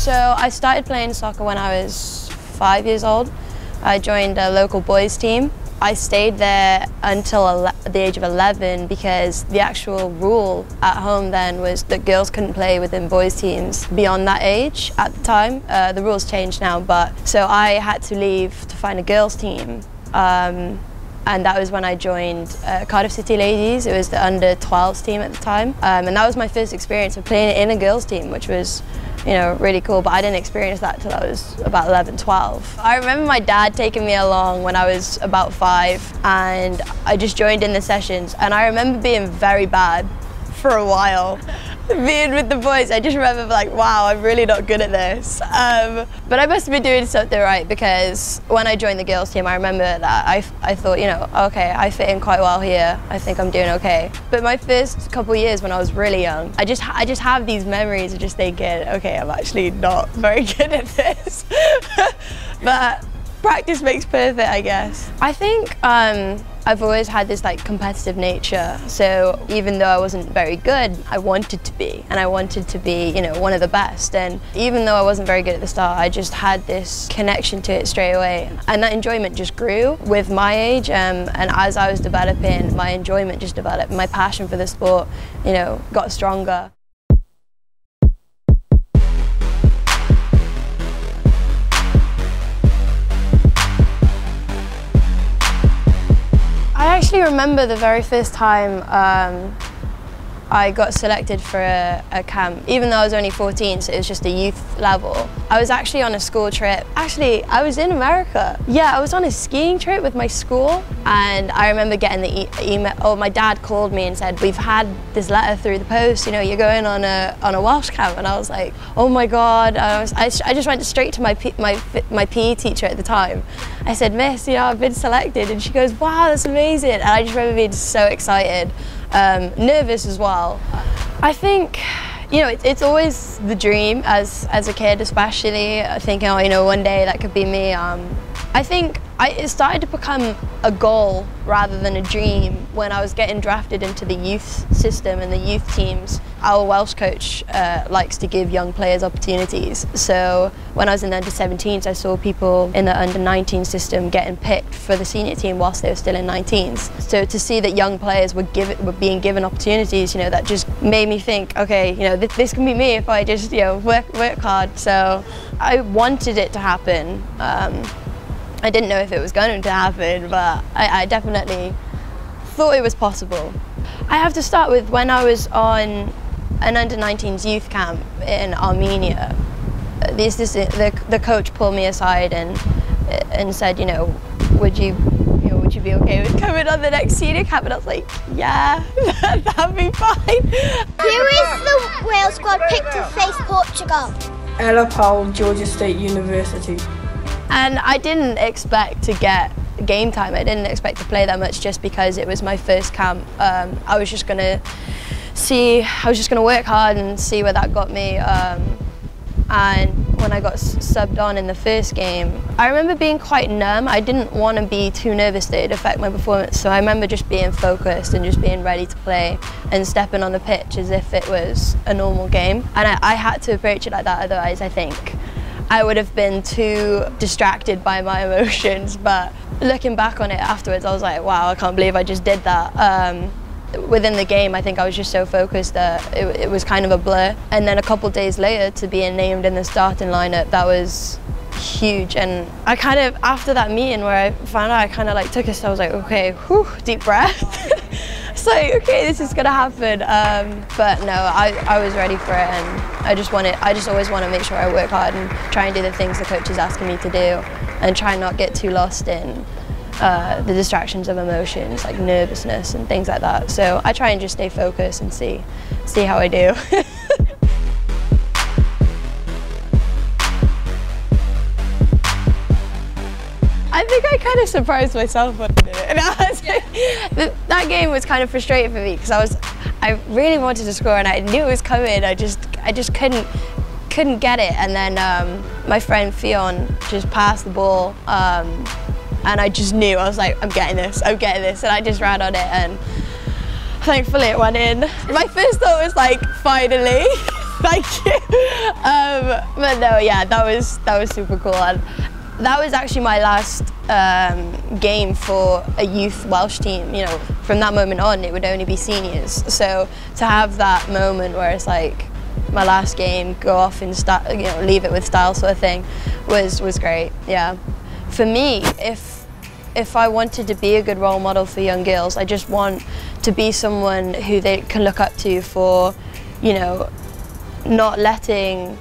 So I started playing soccer when I was 5 years old. I joined a local boys team. I stayed there until the age of 11 because the actual rule at home then was that girls couldn't play within boys' teams beyond that age at the time. The rules changed now, but so I had to leave to find a girls' team. And that was when I joined Cardiff City Ladies. It was the under-12s team at the time. And that was my first experience of playing in a girls' team, which was, you know, really cool, but I didn't experience that till I was about 11, 12. I remember my dad taking me along when I was about 5, and I just joined in the sessions, and I remember being very bad for a while. Being with the boys, I just remember like, wow, I'm really not good at this. But I must have been doing something right, because when I joined the girls team, I remember that I thought, you know, okay, I fit in quite well here. I think I'm doing okay. But my first couple of years when I was really young, I just have these memories of just thinking, okay, I'm actually not very good at this. But practice makes perfect, I guess. I think I've always had this like competitive nature, so even though I wasn't very good, I wanted to be, and I wanted to be, you know, one of the best. And even though I wasn't very good at the start, I just had this connection to it straight away, and that enjoyment just grew with my age. And as I was developing, my enjoyment just developed, my passion for the sport, you know, got stronger. I actually remember the very first time I got selected for a camp. Even though I was only 14, so it was just a youth level. I was actually on a school trip. Actually, I was in America. Yeah, I was on a skiing trip with my school, and I remember getting the email. Oh, my dad called me and said, we've had this letter through the post, you know, you're going on a Welsh camp. And I was like, oh my God. I just went straight to my PE teacher at the time. I said, Miss, you know, I've been selected. And she goes, wow, that's amazing. And I just remember being so excited, nervous as well. I think, you know, it's always the dream as a kid, especially thinking, oh, you know, one day that could be me. I think it started to become a goal rather than a dream when I was getting drafted into the youth system and the youth teams. Our Welsh coach likes to give young players opportunities. So when I was in the under-17s, I saw people in the under-19 system getting picked for the senior team whilst they were still in 19s. So to see that young players were being given opportunities, you know, that just made me think, okay, you know, this can be me if I just, you know, work hard. So I wanted it to happen. I didn't know if it was going to happen, but I definitely thought it was possible. I have to start with when I was on an under-19s youth camp in Armenia. The coach pulled me aside and said, you know, would you be okay with coming on the next senior camp? And I was like, yeah, that'd be fine. Who is the Wales squad picked to face Portugal? Ella Powell, Georgia State University. And I didn't expect to get game time. I didn't expect to play that much just because it was my first camp. I was just gonna see, I was just gonna work hard and see where that got me. And when I got subbed on in the first game, I remember being quite numb. I didn't want to be too nervous that it'd affect my performance. So I remember just being focused and just being ready to play and stepping on the pitch as if it was a normal game. And I had to approach it like that, otherwise I think I would have been too distracted by my emotions. But looking back on it afterwards, I was like, wow, I can't believe I just did that. Within the game, I think I was just so focused that it was kind of a blur. And then a couple of days later, to be named in the starting lineup, that was huge. And I kind of, after that meeting where I found out, I kind of like took a step, I was like, okay, whew, deep breath. It's like, okay, this is gonna happen. But no, I was ready for it, and I just always want to make sure I work hard and try and do the things the coach is asking me to do, and try and not get too lost in the distractions of emotions like nervousness and things like that. So I try and just stay focused and see how I do. I think I kind of surprised myself when I did it, and I was like, that game was kind of frustrating for me because I really wanted to score and I knew it was coming. I just couldn't get it, and then my friend Fionn just passed the ball, and I just knew. I was like, I'm getting this, and I just ran on it, and thankfully it went in. My first thought was like, finally. Thank you. But no, yeah, that was super cool, and that was actually my last game for a youth Welsh team. You know, from that moment on, it would only be seniors. So to have that moment where it's like my last game, go off and start, you know, leave it with style sort of thing, was great. Yeah, for me, if I wanted to be a good role model for young girls, I just want to be someone who they can look up to for, you know, not letting,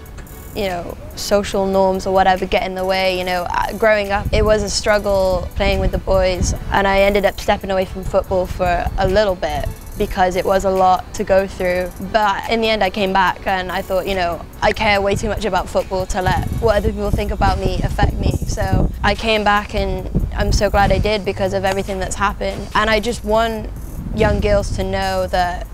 you know, social norms or whatever get in the way. You know, growing up, it was a struggle playing with the boys, and I ended up stepping away from football for a little bit because it was a lot to go through. But in the end, I came back and I thought, you know, I care way too much about football to let what other people think about me affect me. So I came back, and I'm so glad I did because of everything that's happened. And I just want young girls to know that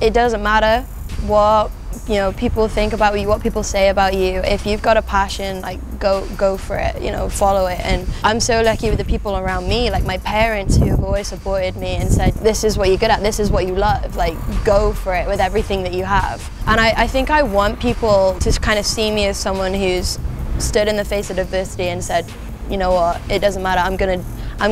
it doesn't matter what, you know, people think about you, what people say about you. If you've got a passion, like, go for it, you know, follow it. And I'm so lucky with the people around me, like my parents, who have always supported me and said, this is what you're good at, this is what you love, like, go for it with everything that you have. And I think I want people to kind of see me as someone who's stood in the face of adversity and said, you know what, it doesn't matter, I'm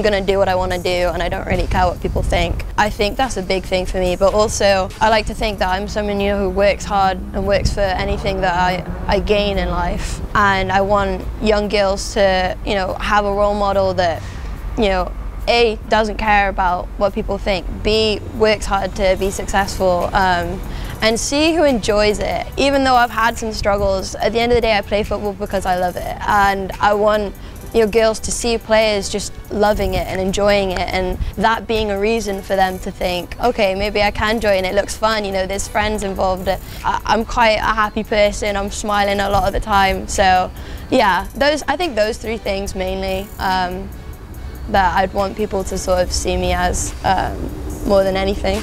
gonna do what I want to do, and I don't really care what people think. I think that's a big thing for me, but also I like to think that I'm someone, you know, who works hard and works for anything that I gain in life. And I want young girls to, you know, have a role model that, you know, A, doesn't care about what people think, B, works hard to be successful, and C, who enjoys it. Even though I've had some struggles, at the end of the day I play football because I love it, and I want, you know, girls to see players just loving it and enjoying it, and that being a reason for them to think, okay, maybe I can join, it looks fun, you know, there's friends involved. I'm quite a happy person, I'm smiling a lot of the time, so yeah, I think those three things mainly that I'd want people to sort of see me as more than anything.